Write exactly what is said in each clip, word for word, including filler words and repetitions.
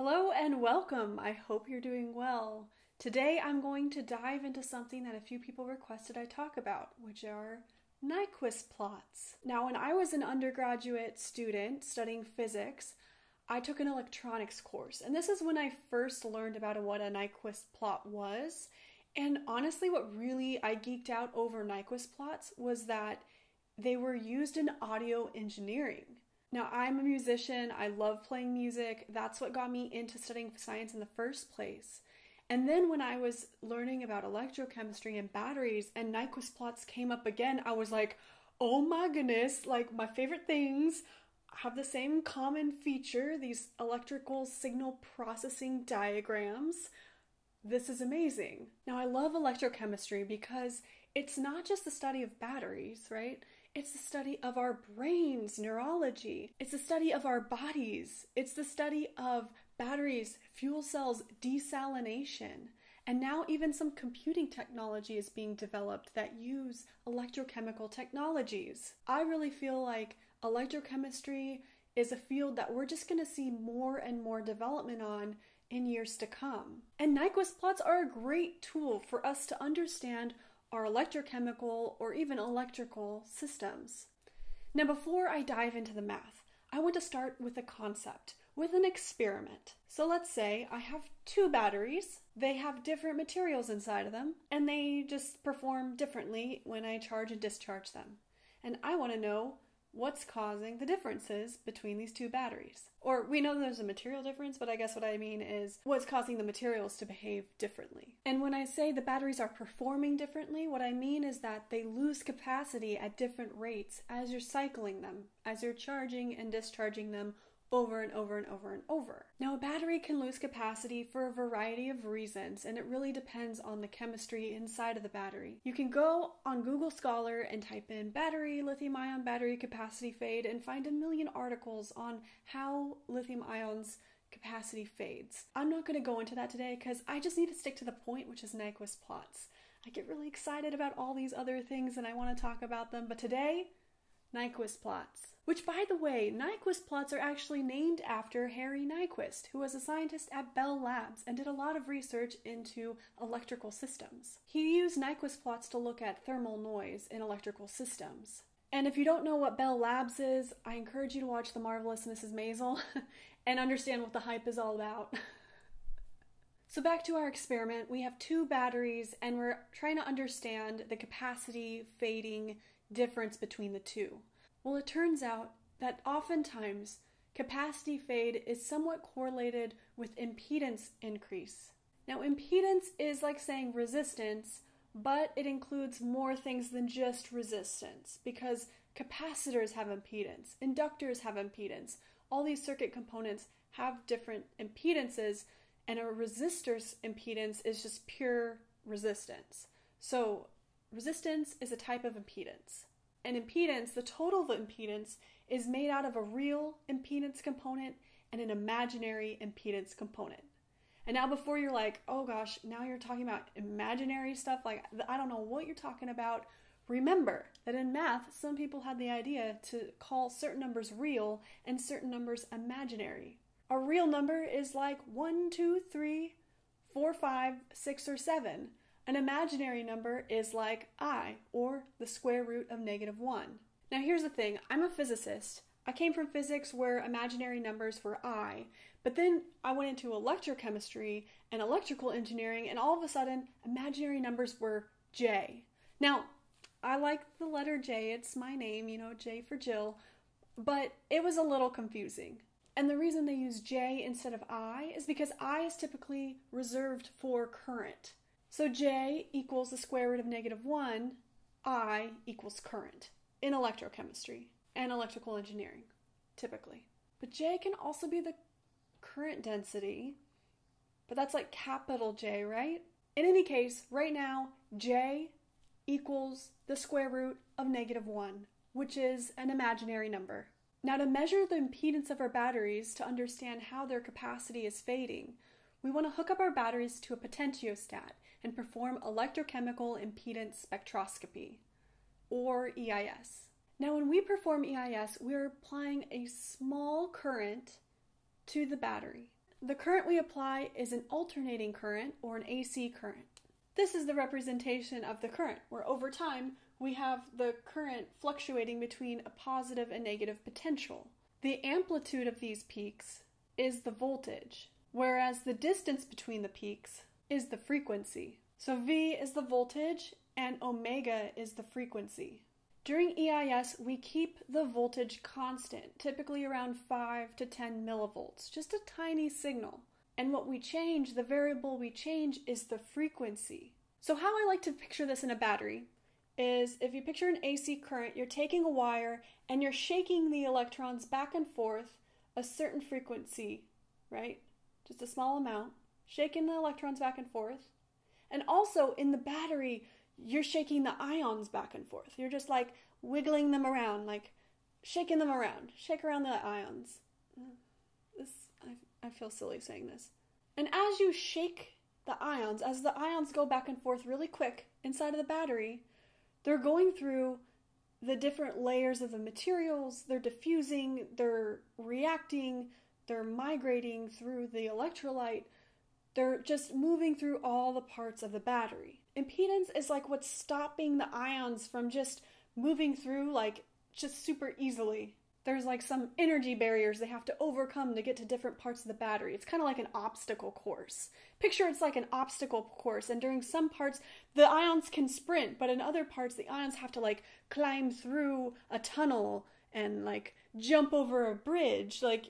Hello and welcome. I hope you're doing well. Today I'm going to dive into something that a few people requested I talk about, which are Nyquist plots. Now, when I was an undergraduate student studying physics, I took an electronics course, and this is when I first learned about what a Nyquist plot was. And honestly, what really I geeked out over Nyquist plots was that they were used in audio engineering. Now, I'm a musician, I love playing music, that's what got me into studying science in the first place. And then when I was learning about electrochemistry and batteries and Nyquist plots came up again, I was like, oh my goodness, like my favorite things have the same common feature, these electrical signal processing diagrams. This is amazing. Now, I love electrochemistry because it's not just the study of batteries, right? It's the study of our brains, neurology. It's the study of our bodies. It's the study of batteries, fuel cells, desalination. And now even some computing technology is being developed that use electrochemical technologies. I really feel like electrochemistry is a field that we're just going to see more and more development on in years to come. And Nyquist plots are a great tool for us to understand our electrochemical or even electrical systems. Now, before I dive into the math, I want to start with a concept, with an experiment. So let's say I have two batteries. They have different materials inside of them, and they just perform differently when I charge and discharge them. And I want to know what's causing the differences between these two batteries. Or we know there's a material difference, but I guess what I mean is what's causing the materials to behave differently. And when I say the batteries are performing differently, what I mean is that they lose capacity at different rates as you're cycling them, as you're charging and discharging them over and over and over and over. Now, a battery can lose capacity for a variety of reasons, and it really depends on the chemistry inside of the battery. You can go on Google Scholar and type in battery, lithium ion battery capacity fade, and find a million articles on how lithium ions capacity fades. I'm not going to go into that today because I just need to stick to the point, which is Nyquist plots. I get really excited about all these other things and I want to talk about them, but today, Nyquist plots. Which, by the way, Nyquist plots are actually named after Harry Nyquist, who was a scientist at Bell Labs and did a lot of research into electrical systems. He used Nyquist plots to look at thermal noise in electrical systems. And if you don't know what Bell Labs is, I encourage you to watch The Marvelous Missus Maisel and understand what the hype is all about. So back to our experiment, we have two batteries and we're trying to understand the capacity fading difference between the two. Well, it turns out that oftentimes capacity fade is somewhat correlated with impedance increase. Now, impedance is like saying resistance, but it includes more things than just resistance because capacitors have impedance, inductors have impedance, all these circuit components have different impedances. And a resistor's impedance is just pure resistance. So resistance is a type of impedance. And impedance, the total of impedance, is made out of a real impedance component and an imaginary impedance component. And now before you're like, oh gosh, now you're talking about imaginary stuff, like I don't know what you're talking about. Remember that in math, some people had the idea to call certain numbers real and certain numbers imaginary. A real number is like one, two, three, four, five, six, or seven. An imaginary number is like I, or the square root of negative one. Now here's the thing, I'm a physicist. I came from physics where imaginary numbers were I, but then I went into electrochemistry and electrical engineering, and all of a sudden, imaginary numbers were J. Now, I like the letter J, it's my name, you know, J for Jill, but it was a little confusing. And the reason they use J instead of I is because I is typically reserved for current. So J equals the square root of negative one, I equals current in electrochemistry and electrical engineering, typically. But J can also be the current density, but that's like capital J, right? In any case, right now, J equals the square root of negative one, which is an imaginary number. Now, to measure the impedance of our batteries to understand how their capacity is fading, we want to hook up our batteries to a potentiostat and perform electrochemical impedance spectroscopy, or E I S. Now, when we perform E I S, we are applying a small current to the battery. The current we apply is an alternating current, or an A C current. This is the representation of the current, where over time we have the current fluctuating between a positive and negative potential. The amplitude of these peaks is the voltage, whereas the distance between the peaks is the frequency. So V is the voltage and omega is the frequency. During E I S, we keep the voltage constant, typically around five to ten millivolts, just a tiny signal. And what we change, the variable we change, is the frequency. So how I like to picture this in a battery is if you picture an A C current, you're taking a wire and you're shaking the electrons back and forth a certain frequency, right? Just a small amount, shaking the electrons back and forth. And also in the battery, you're shaking the ions back and forth. You're just like wiggling them around, like shaking them around, shake around the ions. This, I, I feel silly saying this. And as you shake the ions, as the ions go back and forth really quick inside of the battery, they're going through the different layers of the materials, they're diffusing, they're reacting, they're migrating through the electrolyte, they're just moving through all the parts of the battery. Impedance is like what's stopping the ions from just moving through like just super easily. There's like some energy barriers they have to overcome to get to different parts of the battery. It's kind of like an obstacle course. Picture it's like an obstacle course, and during some parts the ions can sprint, but in other parts the ions have to like climb through a tunnel and like jump over a bridge. Like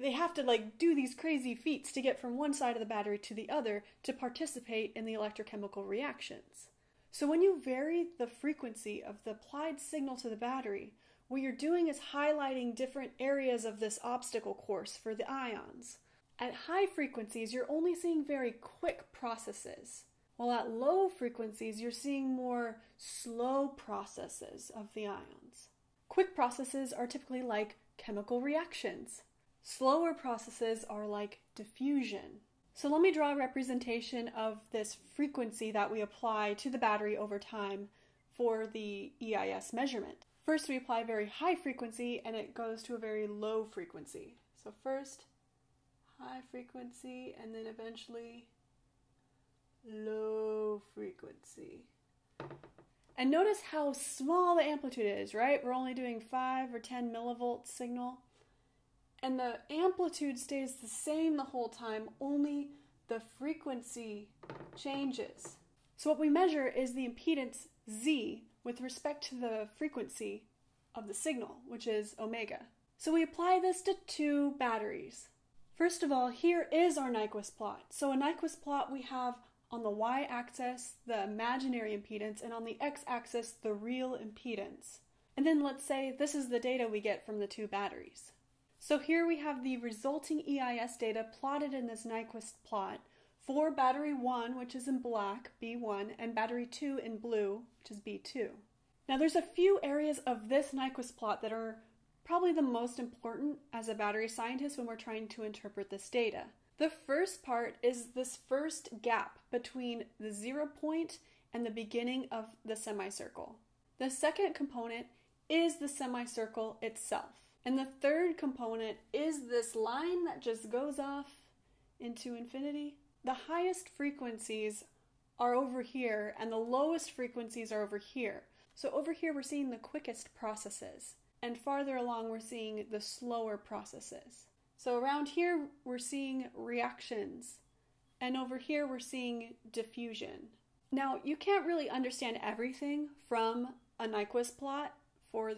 they have to like do these crazy feats to get from one side of the battery to the other to participate in the electrochemical reactions. So when you vary the frequency of the applied signal to the battery, what you're doing is highlighting different areas of this obstacle course for the ions. At high frequencies, you're only seeing very quick processes, while at low frequencies, you're seeing more slow processes of the ions. Quick processes are typically like chemical reactions. Slower processes are like diffusion. So let me draw a representation of this frequency that we apply to the battery over time for the E I S measurement. First, we apply very high frequency and it goes to a very low frequency. So first, high frequency, and then eventually low frequency. And notice how small the amplitude is, right? We're only doing five or ten millivolts signal. And the amplitude stays the same the whole time, only the frequency changes. So what we measure is the impedance Z with respect to the frequency of the signal, which is omega. So we apply this to two batteries. First of all, here is our Nyquist plot. So a Nyquist plot, we have on the y-axis the imaginary impedance, and on the x-axis the real impedance. And then let's say this is the data we get from the two batteries. So here we have the resulting E I S data plotted in this Nyquist plot for battery one, which is in black, B one, and battery two in blue, which is B two. Now there's a few areas of this Nyquist plot that are probably the most important as a battery scientist when we're trying to interpret this data. The first part is this first gap between the zero point and the beginning of the semicircle. The second component is the semicircle itself. And the third component is this line that just goes off into infinity. The highest frequencies are over here and the lowest frequencies are over here. So over here we're seeing the quickest processes, and farther along we're seeing the slower processes. So around here we're seeing reactions, and over here we're seeing diffusion. Now you can't really understand everything from a Nyquist plot for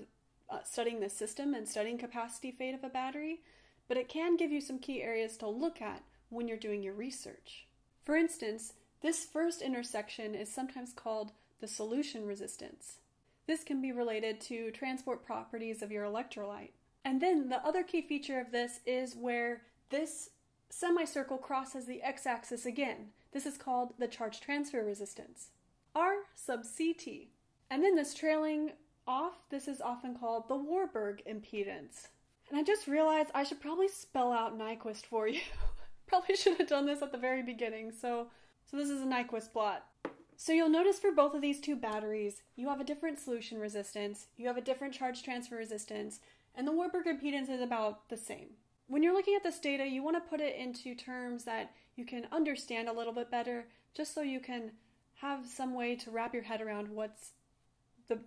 Uh, studying the system and studying capacity fade of a battery, but it can give you some key areas to look at when you're doing your research. For instance, this first intersection is sometimes called the solution resistance. This can be related to transport properties of your electrolyte. And then the other key feature of this is where this semicircle crosses the x-axis again. This is called the charge transfer resistance, R sub C T. And then this trailing off, this is often called the Warburg impedance. And I just realized I should probably spell out Nyquist for you. Probably should have done this at the very beginning. So, so this is a Nyquist plot. So you'll notice for both of these two batteries, you have a different solution resistance, you have a different charge transfer resistance, and the Warburg impedance is about the same. when you're looking at this data, you want to put it into terms that you can understand a little bit better, just so you can have some way to wrap your head around what's the,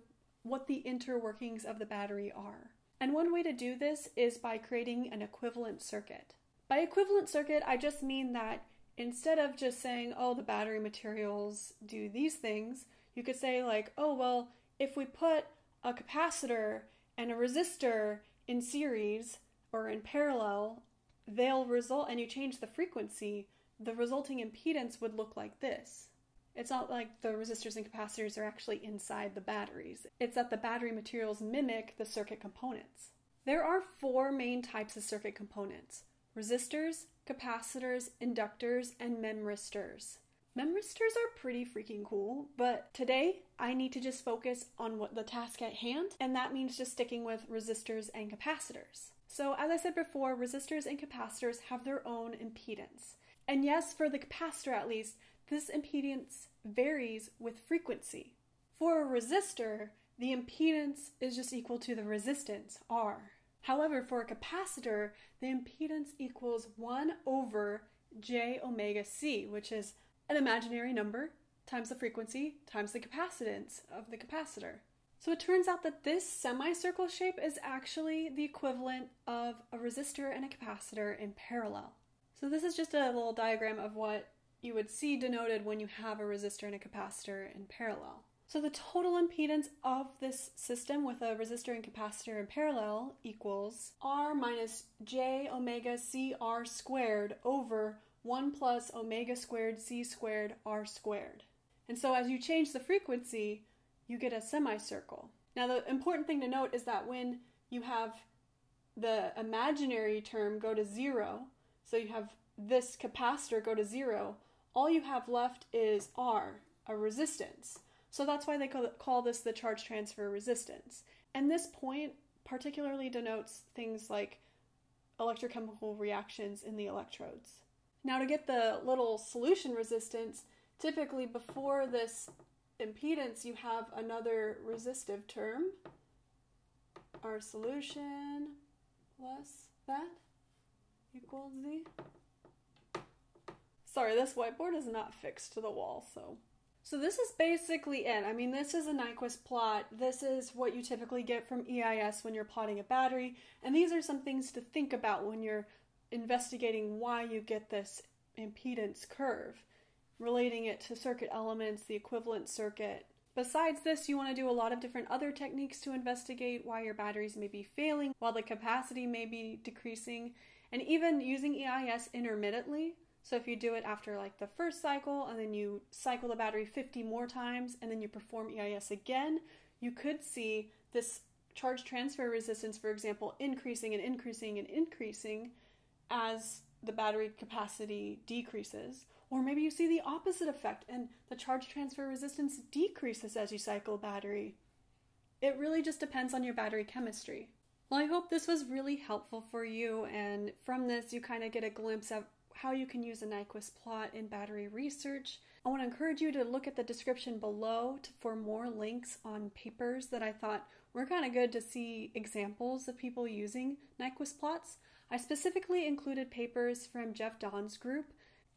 what the interworkings of the battery are. And one way to do this is by creating an equivalent circuit. By equivalent circuit, I just mean that instead of just saying, oh, the battery materials do these things, you could say like, oh, well, if we put a capacitor and a resistor in series or in parallel, they'll result, and you change the frequency, the resulting impedance would look like this. It's not like the resistors and capacitors are actually inside the batteries. It's that the battery materials mimic the circuit components. There are four main types of circuit components: resistors, capacitors, inductors, and memristors. Memristors are pretty freaking cool, but today I need to just focus on what the task at hand, and that means just sticking with resistors and capacitors. So as I said before, resistors and capacitors have their own impedance. And yes, for the capacitor at least, this impedance varies with frequency. For a resistor, the impedance is just equal to the resistance, R. However, for a capacitor, the impedance equals one over j omega c, which is an imaginary number times the frequency times the capacitance of the capacitor. So it turns out that this semicircle shape is actually the equivalent of a resistor and a capacitor in parallel. So this is just a little diagram of what you would see denoted when you have a resistor and a capacitor in parallel. So the total impedance of this system with a resistor and capacitor in parallel equals R minus j omega c r squared over one plus omega squared c squared r squared. And so as you change the frequency, you get a semicircle. Now the important thing to note is that when you have the imaginary term go to zero, so you have this capacitor go to zero, all you have left is R, a resistance. So that's why they call this the charge transfer resistance. And this point particularly denotes things like electrochemical reactions in the electrodes. Now to get the little solution resistance, typically before this impedance you have another resistive term, our solution plus that equals Z. Sorry, this whiteboard is not fixed to the wall, so. So this is basically it. I mean, this is a Nyquist plot. This is what you typically get from E I S when you're plotting a battery, and these are some things to think about when you're investigating why you get this impedance curve, relating it to circuit elements, the equivalent circuit. Besides this, you want to do a lot of different other techniques to investigate why your batteries may be failing, while the capacity may be decreasing, and even using E I S intermittently. So if you do it after like the first cycle and then you cycle the battery fifty more times and then you perform E I S again, you could see this charge transfer resistance, for example, increasing and increasing and increasing as the battery capacity decreases. Or maybe you see the opposite effect and the charge transfer resistance decreases as you cycle a battery. It really just depends on your battery chemistry. Well, I hope this was really helpful for you, and from this you kind of get a glimpse of how you can use a Nyquist plot in battery research. I want to encourage you to look at the description below for more links on papers that I thought were kind of good to see examples of people using Nyquist plots. I specifically included papers from Jeff Dahn's group.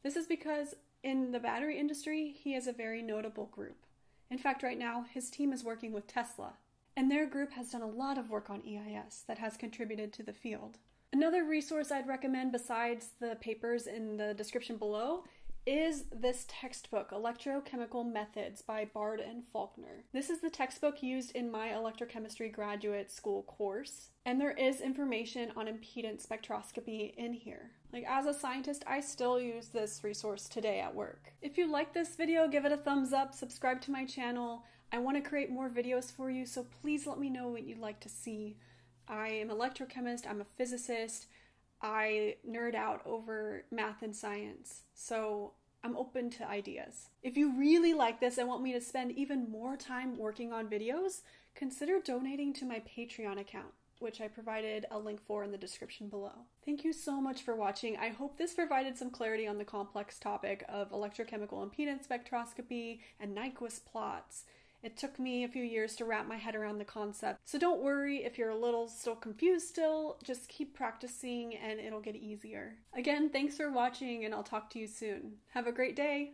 This is because in the battery industry, he is a very notable group. In fact, right now, his team is working with Tesla, and their group has done a lot of work on E I S that has contributed to the field. Another resource I'd recommend besides the papers in the description below is this textbook, Electrochemical Methods by Bard and Faulkner. This is the textbook used in my electrochemistry graduate school course, and there is information on impedance spectroscopy in here. Like, as a scientist, I still use this resource today at work. If you like this video, give it a thumbs up, subscribe to my channel. I want to create more videos for you, so please let me know what you'd like to see. I am an electrochemist, I'm a physicist, I nerd out over math and science, so I'm open to ideas. If you really like this and want me to spend even more time working on videos, consider donating to my Patreon account, which I provided a link for in the description below. Thank you so much for watching. I hope this provided some clarity on the complex topic of electrochemical impedance spectroscopy and Nyquist plots. It took me a few years to wrap my head around the concept. So don't worry if you're a little still confused still, just keep practicing and it'll get easier. Again, thanks for watching and I'll talk to you soon. Have a great day.